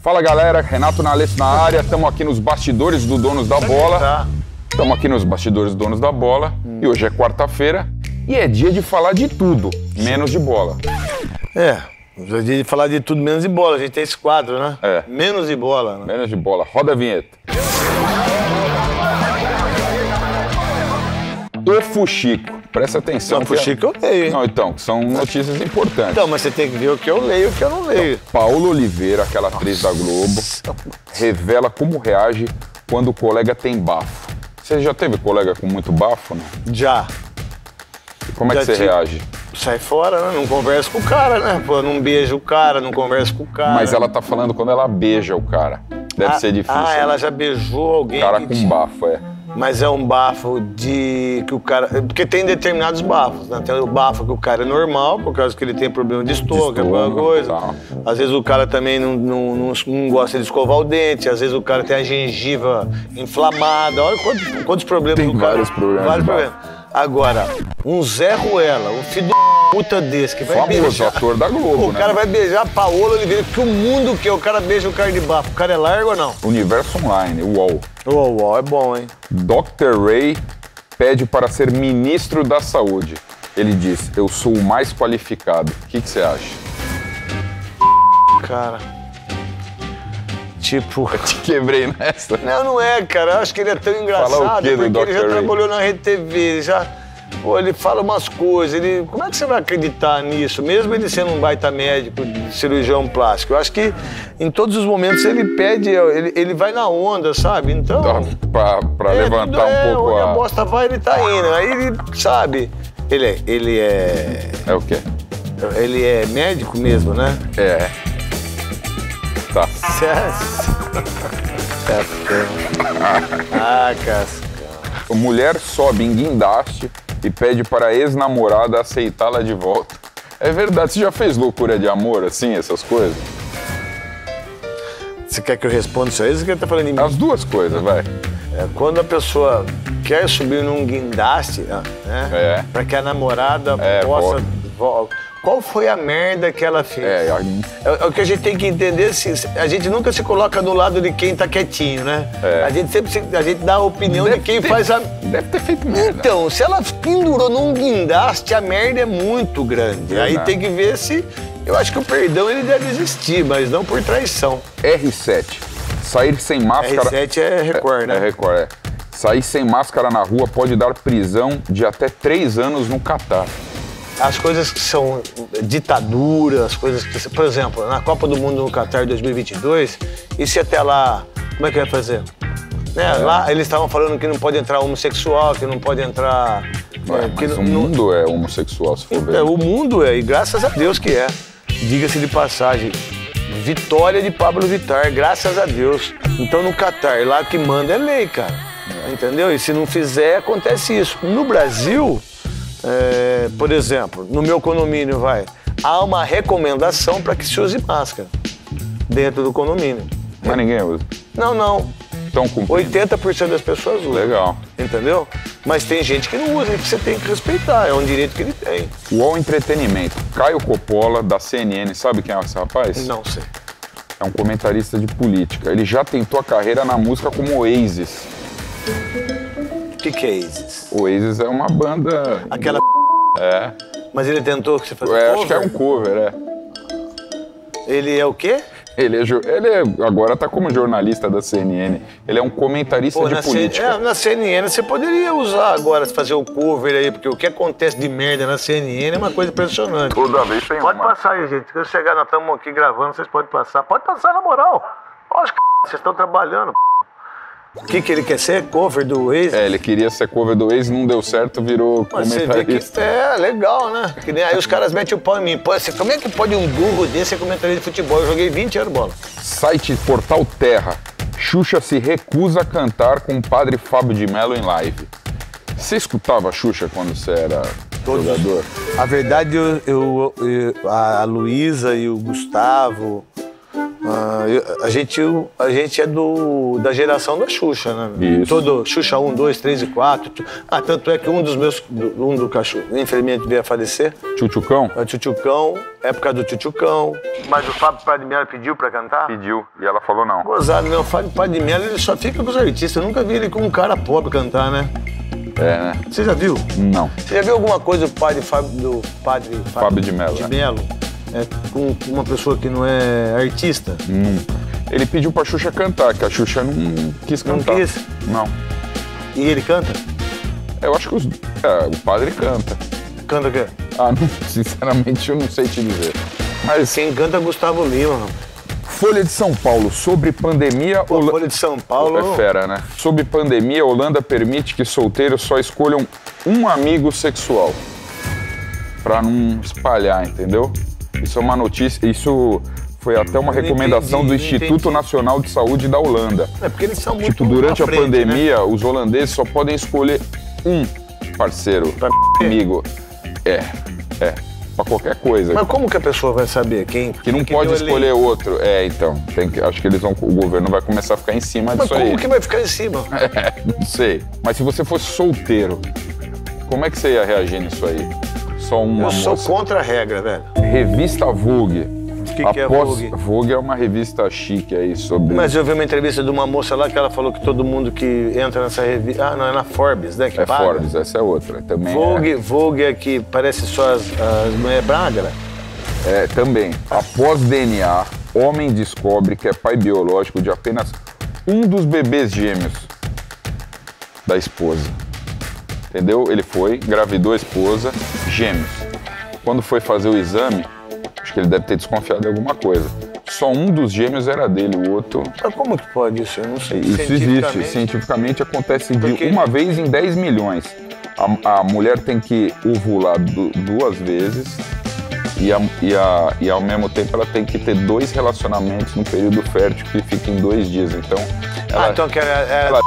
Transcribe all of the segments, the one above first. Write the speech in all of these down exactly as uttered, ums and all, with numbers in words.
Fala galera, Renato Neto na área, estamos aqui nos bastidores do Donos da Bola. Estamos aqui nos bastidores do Donos da Bola hum. e hoje é quarta-feira e é dia de falar de tudo, menos de bola. É, hoje é dia de falar de tudo, menos de bola. A gente tem esse quadro, né? É. Menos de bola. Né? Menos de bola. Roda a vinheta. O Fuxico. Presta atenção. Não, Fuxico que é... eu leio, hein? Não, então, são notícias importantes. Então, mas você tem que ver o que eu leio e o que eu não leio. Então, Paula Oliveira, aquela atriz Nossa. da Globo, revela como reage quando o colega tem bafo. Você já teve colega com muito bafo, né? Já. E como já é que você te... reage? Sai fora, né? Não conversa com o cara, né? Pô, não beija o cara, não conversa com o cara. Mas ela tá falando quando ela beija o cara. Deve ah, ser difícil. Ah, né? Ela já beijou alguém. Cara que... com bafo, é. Mas é um bafo de que o cara... Porque tem determinados bafos, né? Tem o bafo que o cara é normal, por causa que ele tem problema de estômago, alguma coisa. Tá. Às vezes o cara também não, não, não, não gosta de escovar o dente, às vezes o cara tem a gengiva inflamada. Olha quantos, quantos problemas tem do cara. Tem vários problemas. Vários problemas. Agora, um Zé Ruela, um filho do puta desse, que vai Famoso, beijar... Famoso, ator da Globo, O né? cara vai beijar a Paola Oliveira, porque o mundo que é, o cara beija o cara de bafo. O cara é largo ou não? Universo Online, U O L. O UOL é bom, hein? doutor Ray pede para ser ministro da Saúde. Ele diz, eu sou o mais qualificado. O que você acha? Cara... Tipo... Eu te quebrei nessa. Não, não é, cara. Eu acho que ele é tão engraçado. Fala o quê, porque do ele já Ray? Trabalhou na Rede T V, ele já... Pô, ele fala umas coisas, ele... Como é que você vai acreditar nisso? Mesmo ele sendo um baita médico, cirurgião plástico. Eu acho que em todos os momentos ele pede, ele, ele vai na onda, sabe? Então... Pra, pra é, levantar é, um pouco onde a... a bosta vai, ele tá indo. Aí ele, sabe... Ele é... Ele é... É o quê? Ele é médico mesmo, né? É. Tá. Certo. Certo. Ah, cascão. Mulher sobe em guindaste e pede para a ex-namorada aceitá-la de volta. É verdade, você já fez loucura de amor, assim, essas coisas? Você quer que eu responda isso aí ou você quer tá falando em mim? As duas coisas, vai. É, quando a pessoa quer subir num guindaste, né? É. Para que a namorada é, possa... Volta. Qual foi a merda que ela fez? É, eu... é, é o que a gente tem que entender, se, a gente nunca se coloca do lado de quem tá quietinho, né? É. A gente sempre se, a gente dá a opinião deve de quem ter, faz a... Deve ter feito merda. Então, se ela pendurou num guindaste, a merda é muito grande. É, Aí né? tem que ver se... Eu acho que o perdão ele deve existir, mas não por traição. R sete, sair sem máscara... R sete é Record, é, né? É Record, é. Sair sem máscara na rua pode dar prisão de até três anos no Qatar. As coisas que são ditadura, as coisas que... Por exemplo, na Copa do Mundo no Qatar dois mil e vinte e dois, e se até lá... Como é que vai fazer? Né? É. Lá eles estavam falando que não pode entrar homossexual, que não pode entrar... É, que mas não, o mundo não... é homossexual, se for bem. É, o mundo é, e graças a Deus que é. Diga-se de passagem, vitória de Pablo Vittar, graças a Deus. Então no Qatar, lá que manda é lei, cara. É. Entendeu? E se não fizer, acontece isso. No Brasil... É, por exemplo, no meu condomínio, vai, há uma recomendação para que se use máscara dentro do condomínio. Mas ninguém usa? Não, não. Estão cumprindo? oitenta por cento das pessoas usam. Legal. Entendeu? Mas tem gente que não usa e que você tem que respeitar, é um direito que ele tem. U O L Entretenimento. Caio Coppola, da C N N, sabe quem é esse rapaz? Não sei. É um comentarista de política. Ele já tentou a carreira na música como Oasis. O que, que é Oasis? Oasis é uma banda... Aquela... É. Mas ele tentou que você fazia é, um cover? Acho que é um cover, é. Ele é o quê? Ele é... Ele é agora tá como jornalista da C N N. Ele é um comentarista Pô, de política. C... É, na C N N você poderia usar agora, fazer o cover aí, porque o que acontece de merda na C N N é uma coisa impressionante. Toda vez tem Pode uma. passar aí, gente. Se eu chegar, nós estamos aqui gravando, vocês podem passar. Pode passar, na moral. Olha, vocês estão trabalhando, p***. O que, que ele quer ser? Cover do Waze? É, ele queria ser cover do Waze, não deu certo, virou Mas comentarista. Você vê que é legal, né? Que nem, aí os caras metem o pau em mim. Pô, você, como é que pode um burro desse ser comentarista de futebol? Eu joguei vinte anos bola. Site Portal Terra. Xuxa se recusa a cantar com o Padre Fábio de Melo em live. Você escutava a Xuxa quando você era Todos. jogador? A verdade, eu, eu, eu, a Luísa e o Gustavo... Ah, eu, a, gente, a gente é do, da geração da Xuxa, né? Isso. Todo, Xuxa um, dois, três e quatro. Ah, tanto é que um dos meus, do, um do cachorro, infelizmente, veio a falecer. Tchutchucão? É Tchutchucão, época do Tchutchucão. Mas o Fábio Padre Melo pediu pra cantar? Pediu, e ela falou não. Gozado, né? O Fábio Padre Melo, ele só fica com os artistas. Eu nunca vi ele com um cara pobre cantar, né? É, né? Você já viu? Não. Você já viu alguma coisa do Padre Fábio, do Padre Fábio de Melo? De Melo? É, com uma pessoa que não é artista? Nunca. Ele pediu pra Xuxa cantar, que a Xuxa não quis cantar. Não quis? Não. E ele canta? Eu acho que os... é, o padre canta. Canta o quê? Ah, não, sinceramente eu não sei te dizer. Mas... quem canta é Gustavo Lima. Folha de São Paulo, sobre pandemia... Pô, Hol... Folha de São Paulo... É fera, né? Sobre pandemia, Holanda permite que solteiros só escolham um amigo sexual. Pra não espalhar, entendeu? Isso é uma notícia, isso foi até uma recomendação entendi, do Instituto entendi. Nacional de Saúde da Holanda. É porque eles são muito tipo, durante a frente, pandemia, né? Os holandeses só podem escolher um parceiro, pra amigo. É, é, pra qualquer coisa. Mas como que a pessoa vai saber quem? Que não pode escolher outro. É, então, tem que, acho que eles vão, o governo vai começar a ficar em cima disso aí. Mas como que vai ficar em cima? É, não sei. Mas se você fosse solteiro, como é que você ia reagir nisso aí? Só uma Eu sou moça. Contra a regra, velho. Revista Vogue. O que, que é Vogue? Vogue é uma revista chique aí sobre... Mas eu vi uma entrevista de uma moça lá que ela falou que todo mundo que entra nessa revista... Ah, não, é na Forbes, né? Que é paga. Forbes, essa é outra. Também Vogue, é... Vogue é que parece só as, as mulheres brágara. É, também. Após D N A, homem descobre que é pai biológico de apenas um dos bebês gêmeos da esposa. Entendeu? Ele foi, engravidou a esposa, gêmeos. Quando foi fazer o exame, acho que ele deve ter desconfiado de alguma coisa. Só um dos gêmeos era dele, o outro... Mas como que pode isso? Eu não sei. Isso cientificamente... existe. Cientificamente acontece porque... de uma vez em dez milhões. A, a mulher tem que ovular du duas vezes e, a, e, a, e ao mesmo tempo ela tem que ter dois relacionamentos no período fértil que fica em dois dias. Então, ela... Ah, então que era... era... Ela...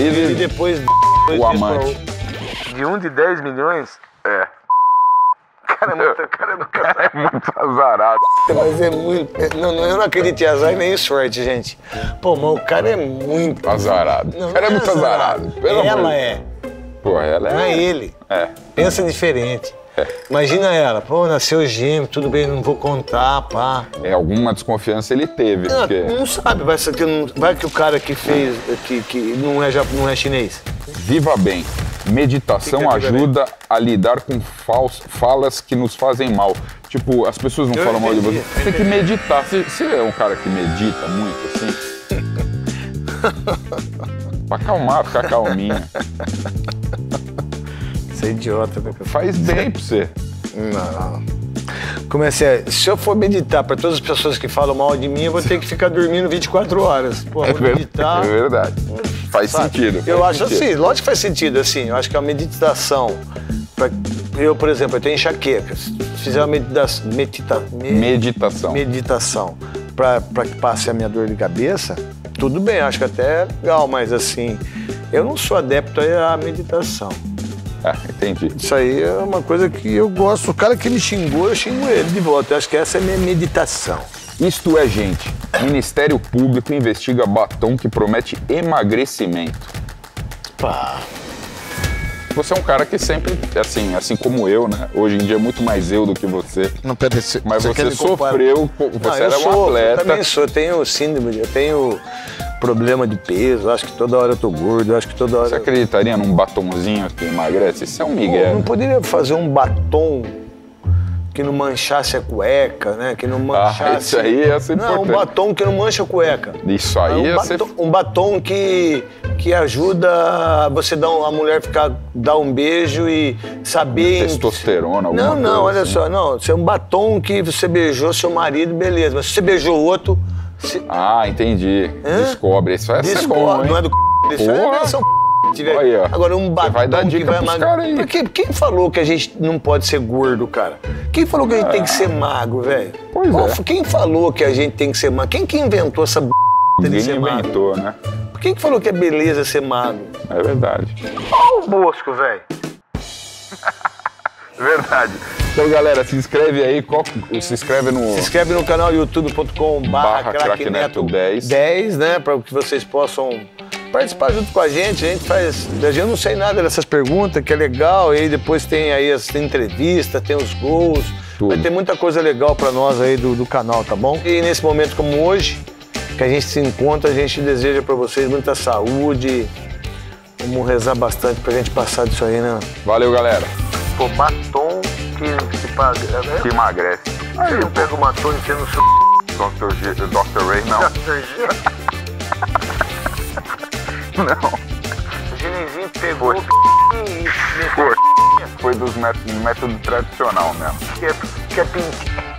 E depois... O amante. De um de dez milhões? É. O cara é muito, cara, cara é muito azarado. Mas é muito... Não, não, eu não acredito em azar nem em sorte, gente. Pô, mas o cara é muito... Azarado. Não, o cara é, é muito azarado. azarado. Pelo ela amor. é. Pô, ela é... Não é ele. É. Pensa diferente. É. Imagina ela. Pô, nasceu gêmeo, tudo bem, não vou contar, pá. É, alguma desconfiança ele teve. Não, porque... não sabe. Vai que, vai que o cara que fez... Que, que não, é, não é chinês. Viva bem. Meditação que que ajuda bem? a lidar com falso, falas que nos fazem mal. Tipo, as pessoas não eu falam entendi, mal de você. Você tem que meditar. Você, você é um cara que medita muito, assim? Pra acalmar, ficar calminha. Você é idiota, né? Faz bem pra você. Não. Comecei a... Se eu for meditar pra todas as pessoas que falam mal de mim, eu vou ter que ficar dormindo vinte e quatro horas. Pô, vou meditar... É verdade. Faz Sabe? sentido. Faz eu sentido. acho assim, lógico que faz sentido, assim. Eu acho que a meditação... Pra, eu, por exemplo, eu tenho enxaqueca. Se fizer uma medita, medita, med, meditação, meditação pra, pra que passe a minha dor de cabeça, tudo bem, acho que até é legal, mas assim, eu não sou adepto à meditação. Ah, entendi. Isso aí é uma coisa que eu gosto. O cara que me xingou, eu xingo ele de volta. Eu acho que essa é a minha meditação. Isto é, gente. Ministério Público investiga batom que promete emagrecimento. Pá. Você é um cara que sempre, assim, assim como eu, né? Hoje em dia é muito mais eu do que você. Não, pera, se, Mas você, você sofreu, você Não, era sou, um atleta. Eu também sou, eu tenho síndrome, eu tenho problema de peso, acho que toda hora eu tô gordo, acho que toda hora... Você acreditaria num batomzinho que emagrece? Isso é um migué. Não, não poderia fazer um batom... que não manchasse a cueca, né? Que não manchasse... Ah, isso aí ia ser importante. Não, um batom que não mancha a cueca. Isso aí um ia batom, ser... Um batom que, que ajuda você dar um, a mulher ficar, dar um beijo e saber... Testosterona, alguma não, coisa. Não, não, olha assim. só, não. É um batom que você beijou seu marido, beleza. Mas se você beijou outro... Você... Ah, entendi. Hã? Descobre. Isso é Descobre. bom, hein? Não é do c***, isso é do c***. Aí, agora, um batom vai dar dica que vai emagrecer. Porque quem falou que a gente não pode ser gordo, cara? Quem falou que a gente ah. tem que ser magro, velho? Pois Qual, é. Quem falou que a gente tem que ser magro? Quem que inventou essa b****? Ninguém de ser inventou, magro? né? Quem que falou que é beleza ser magro? É verdade. Olha o Bosco, velho. Verdade. Então, galera, se inscreve aí. Qual, se inscreve no... Se inscreve no canal youtube ponto com barra Craque Neto dez, né? Para que vocês possam participar junto com a gente. A gente faz... A gente não sei nada dessas perguntas, que é legal. E aí depois tem aí as entrevistas, tem os gols. Tudo. Vai ter muita coisa legal para nós aí do, do canal, tá bom? E nesse momento como hoje, que a gente se encontra, a gente deseja para vocês muita saúde. Vamos rezar bastante pra gente passar disso aí, né? Valeu, galera. Pô, batom que, que, paga, né? Que emagrece. Aí eu pego o batom e enfia no seu... doutor G, doutor Ray, não. doutor G? Não. O Ginezinho pegou... Foi, foi, foi dos métodos tradicional mesmo. Que é, que é pintinho.